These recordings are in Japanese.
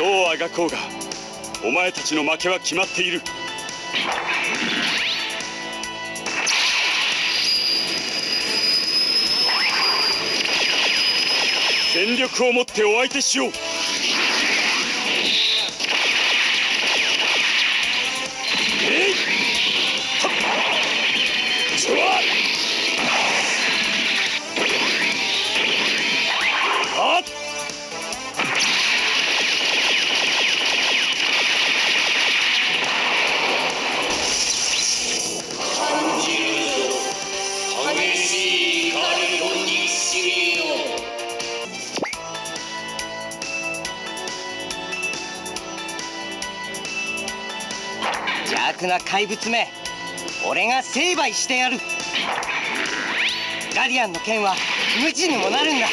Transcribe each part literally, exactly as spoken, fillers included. どうあがこうがお前たちの負けは決まっている。全力をもってお相手しよう。な怪物め、俺が成敗してやる。ガリアンの剣は無知にもなるんだ。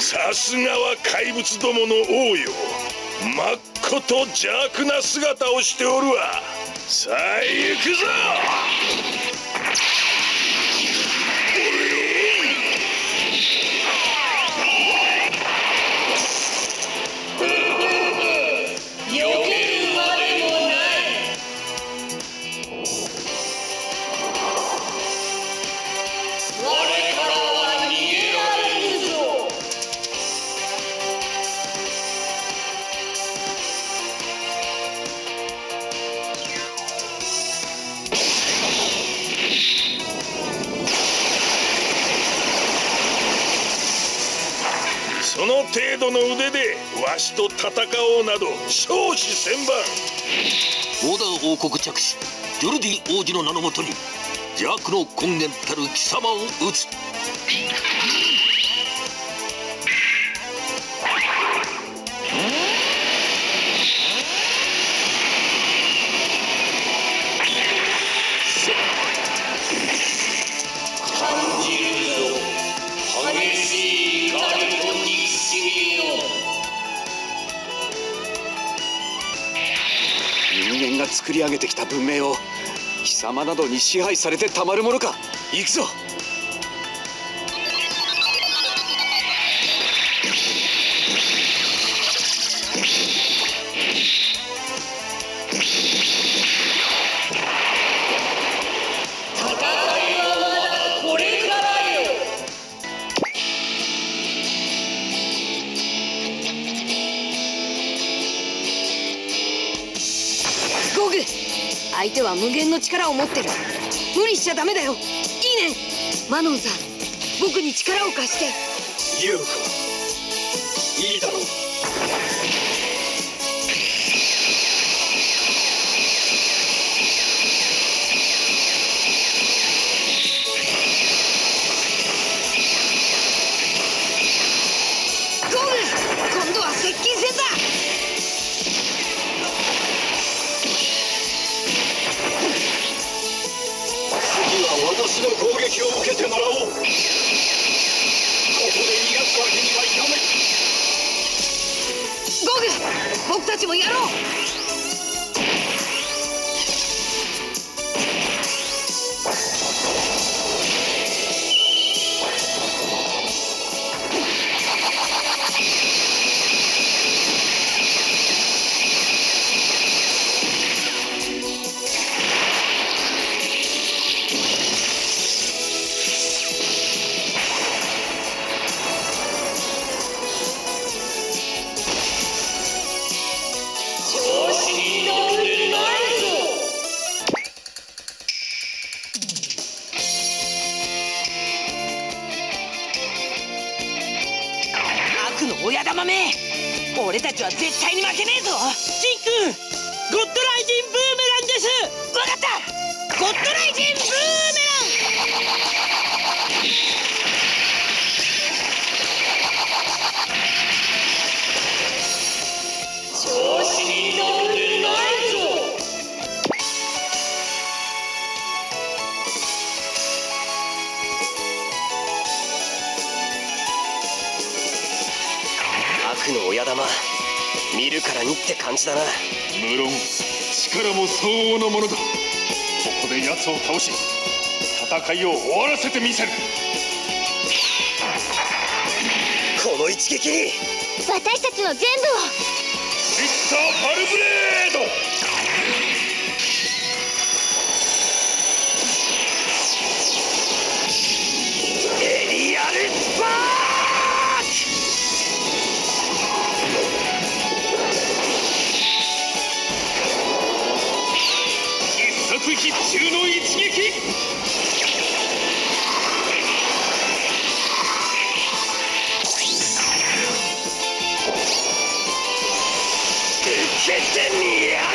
さすがは怪物どもの王よ。まっこと邪悪な姿をしておるわ。さあ行くぞ。避けるまでもない。我からは逃げられるぞ。その程度の腕でわしと戦おうなど少子千万。オーダー王国着手、ジョルディ王子の名のもとに邪悪の根源たる貴様を討つ。作り上げてきた文明を貴様などに支配されてたまるものか。行くぞ。相手は無限の力を持ってる。無理しちゃダメだよ。いいね。マノンさん、僕に力を貸して。ユウコ、いいだろう。ゴール、今度は接近戦だ。の攻撃を受けてもらおう。ここで逃がすわけにはいかない。ゴグ、僕たちもやろう。親玉め、俺たちは絶対に負けねえぞ。ジン君、ゴッドライジンブーメランです。わかった。ゴッドライジンブーメラン。調子に乗ってないぞ。クの親玉、見るからにって感じだな。無論力も相応のものだ。ここで奴を倒し戦いを終わらせてみせる。この一撃に私たちの全部を。ミスターパルブレード、必中の一撃。受けてみやがれ。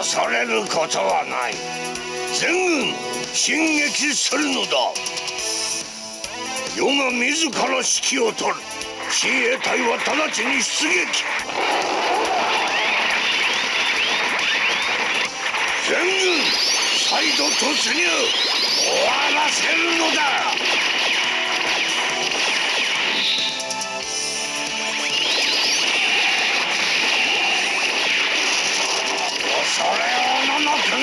恐れることはない。全軍進撃するのだ。余が自ら指揮を取る。親衛隊は直ちに出撃。全軍再度突入。終わらせるのだ。それをののくがい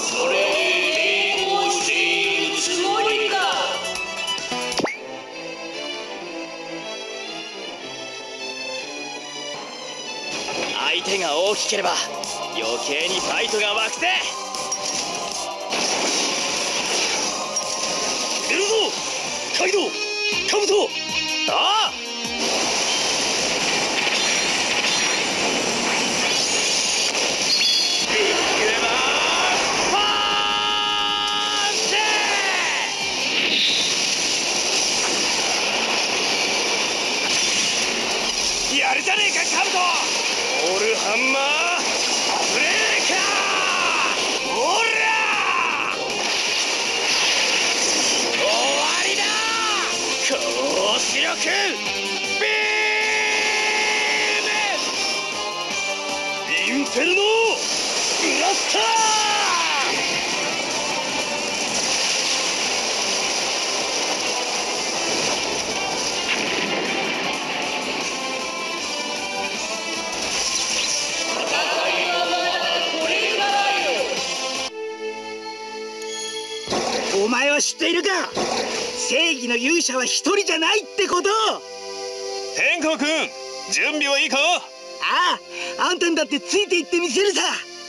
それに抵抗しているつもりか。相手が大きければ余計にファイトが湧くぜ。カイドウ、カブト、ああ！やるじゃねえかカブト。オールハンマーブレーカー。ビーム！インフェルノブラスター！知っているか。正義の勇者は一人じゃないってこと。天功君、準備はいいか。ああ、あんたんだってついていってみせるさ。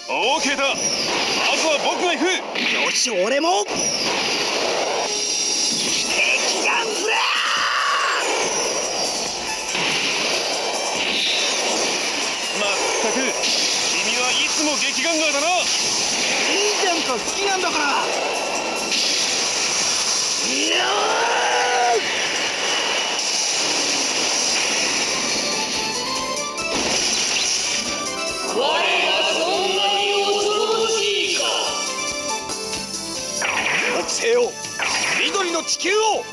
オーケーだ。まずは僕が行く。よし、俺も。いつも劇ガンガーだな。いいじゃんか、好きなんだから。いやー、我がそんなに恐ろしいか。惑星を、緑の地球を、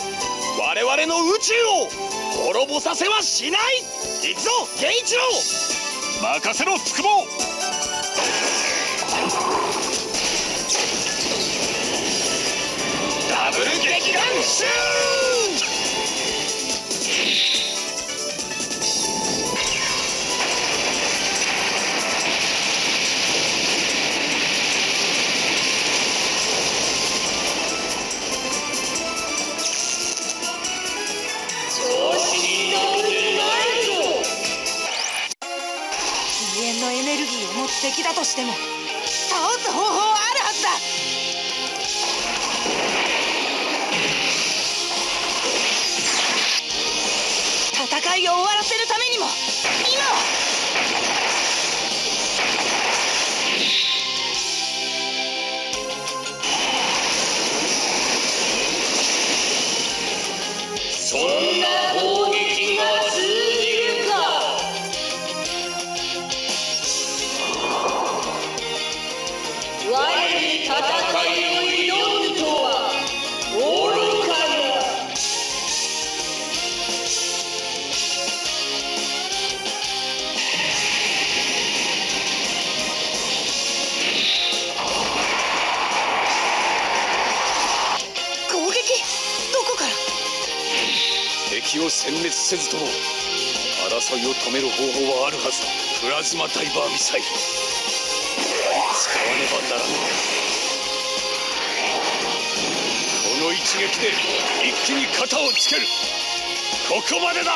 我々の宇宙を滅ぼさせはしない。行くぞ源一郎、任せろ福坊。ダブル劇団シュー。調子に乗ってないぞ。起源のエネルギーを持ってきたとしても倒す方法はあるはずだ。戦いを終わらせるためにも今は。そんな攻撃が通じるか。我に戦いを挑むとは愚かな。攻撃？どこから？敵を殲滅せずとも争いを止める方法はあるはずだ。プラズマダイバーミサイル、使わねばならぬ。この一撃で一気に片をつける。ここまでだ。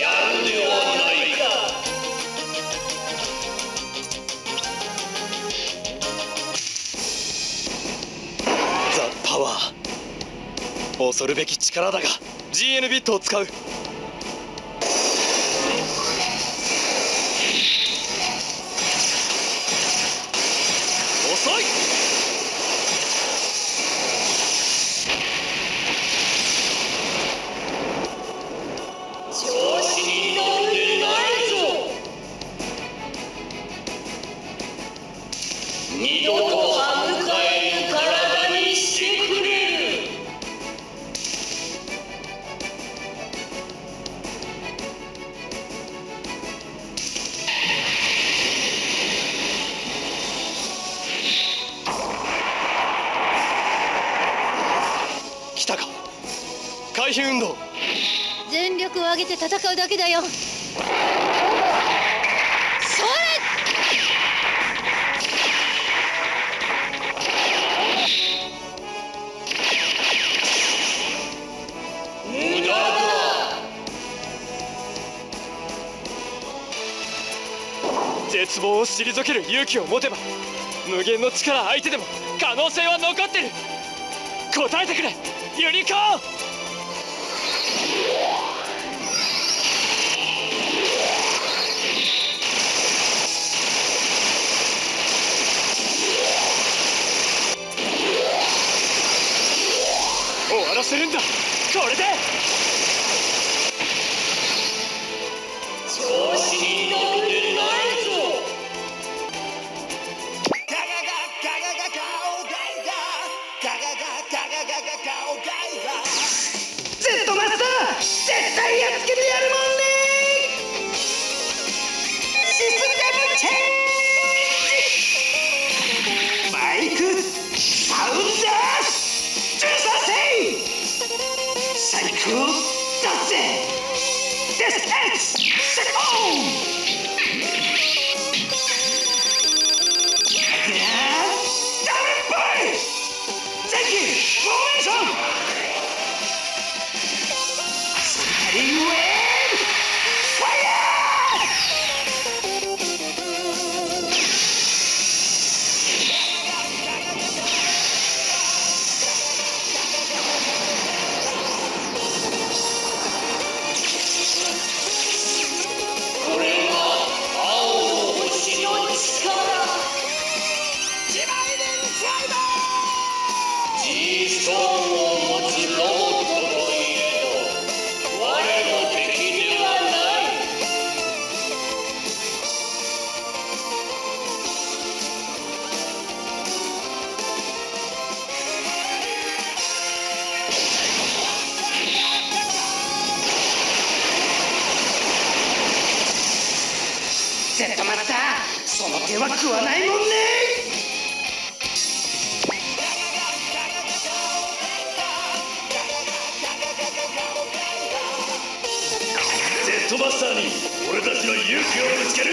やるではないか。ザ・パワー、恐るべき力だが ジーエヌ ビットを使う。遅い。調子に乗ってないぞ。二度と歯向かえぬ体にしてくれる。来たか、回避運動。全力を上げて戦うだけだよ。それ、無駄だ。絶望を退ける勇気を持てば、無限の力相手でも可能性は残ってる。答えてくれユニコーン。終わらせるんだ、これで。調子に乗ってないぞ。ガガガガガガガガオガイガガガガガガガガガオガイガ。something! This ends! Sit home! Yeah! Down and burn it! Thank you! Momentum! Starting with...絶対またその手は食わないもんね。ジェットバスターに俺たちの勇気をぶつける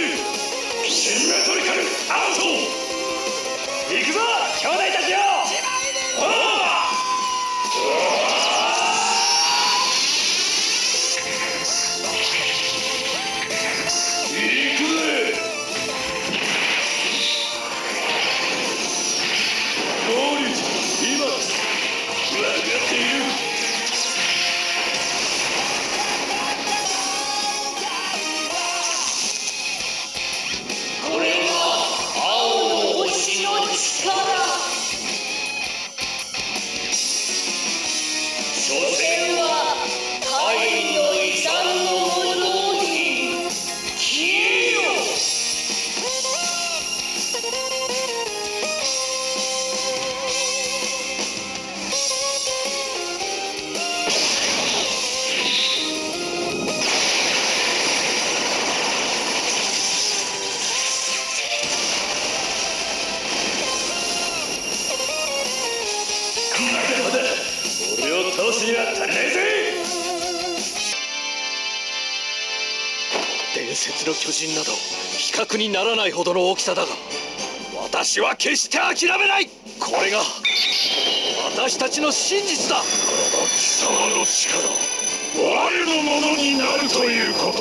シンメトリカルアウト。行くぞ兄弟たちよ。伝説の巨人など比較にならないほどの大きさだが、私は決して諦めない。これが私たちの真実だ。貴様の力、我のものになるということ。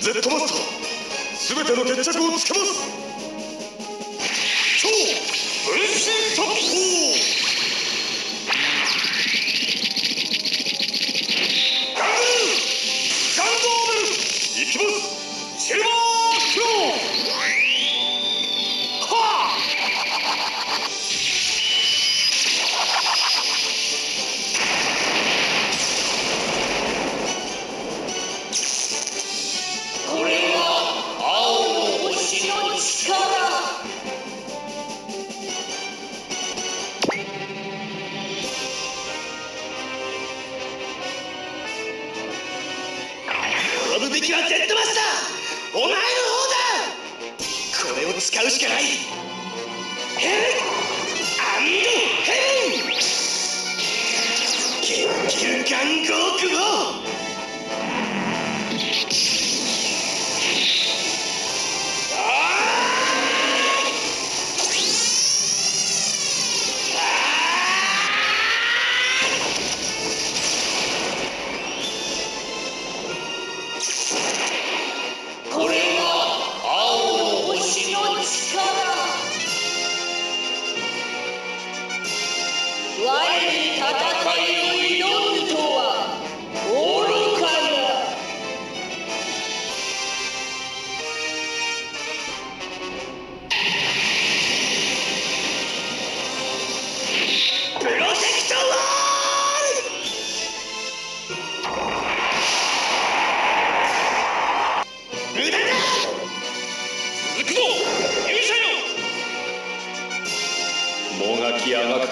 ゼットマスター、全ての決着をつけます。超分身特攻。敵は Z マスター、お前の方だ。これを使うしかない。ヘルアンドヘル研究眼光久保。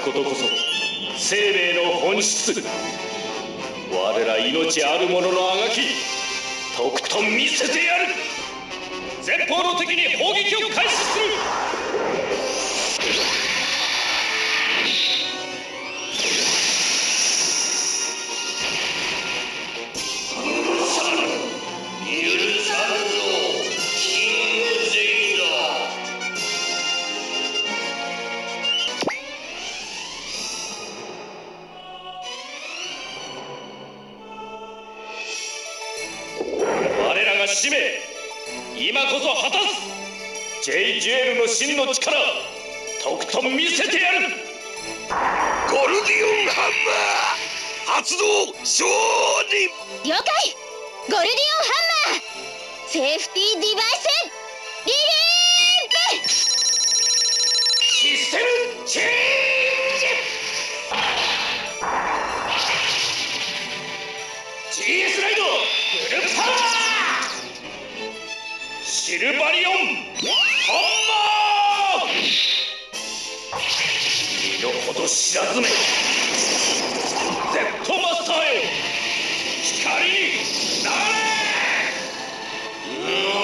ことこそ生命の本質、我ら命あるもののあがき、とくと見せてやる。前方の敵に砲撃を開始する。使命、今こそ果たす。 J ジュエルの真の力、とくと見せてやる。ゴルディオンハンマー発動勝利。了解。ゴルディオンハンマーセーフティーディバイスリリースシステムチェンジ。シルバリオンハンマー、身の程知らずめ Z マスターへ光になれ。うお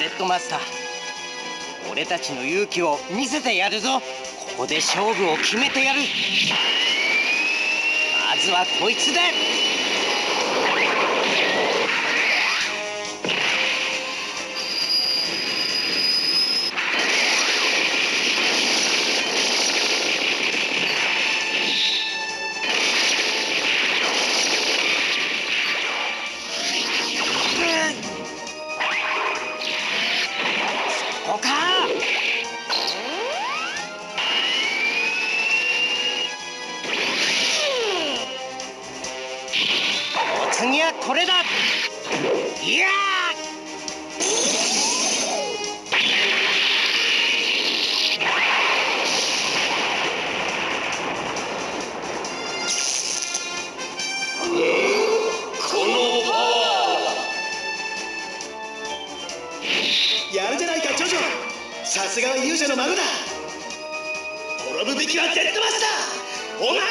Zマスター、俺たちの勇気を見せてやるぞ。ここで勝負を決めてやる。まずはこいつだ。次はこれだ。いやこのパワー、やるじゃないかジョジョ。さすがは勇者の孫だ。滅ぶべきは Z マスター、お前の方だ。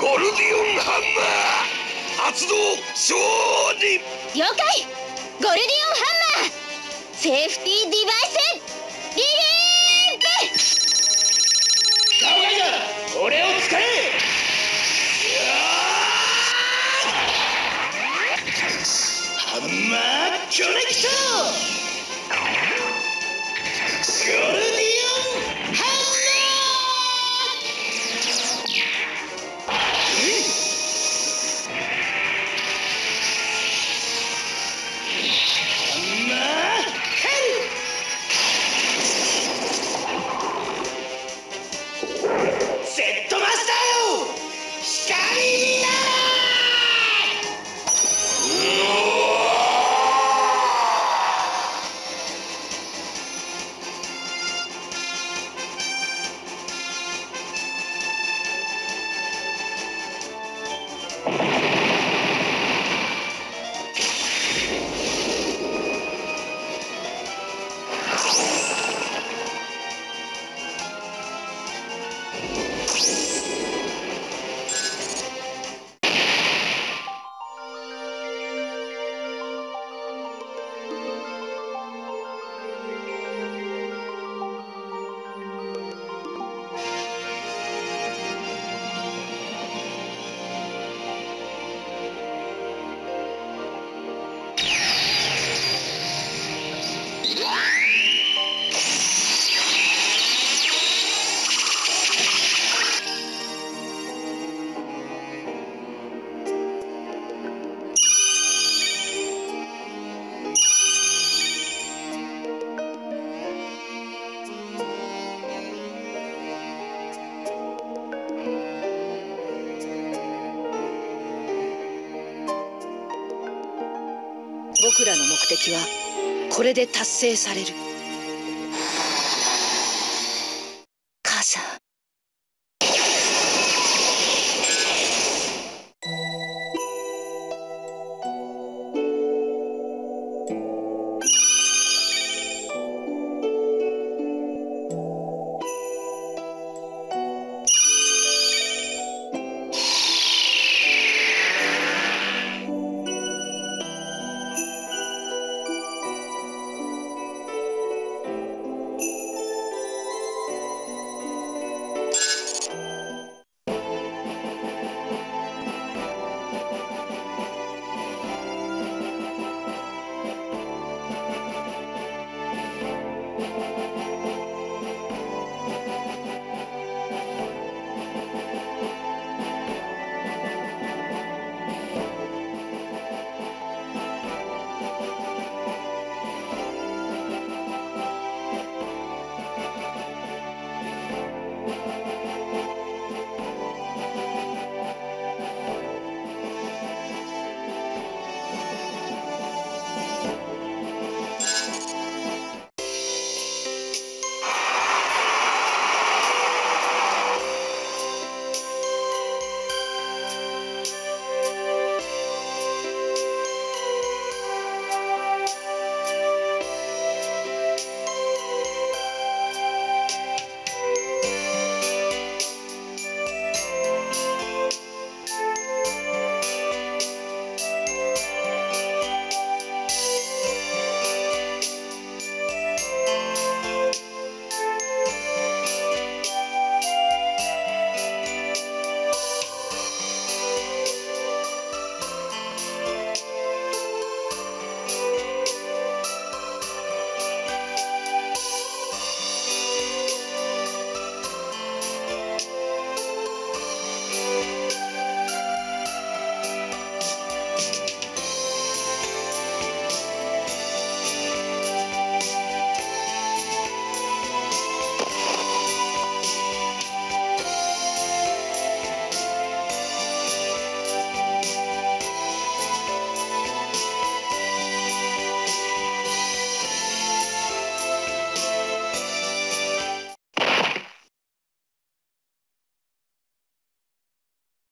ゴルディオンハンマー発動勝利。了解。ゴルディオンハンマーセーフティーディバイスリリーブ！ガオガイガー、俺を使え！ハンマーコネクト！ゴルディオンハンマー！僕らの目的はこれで達成される。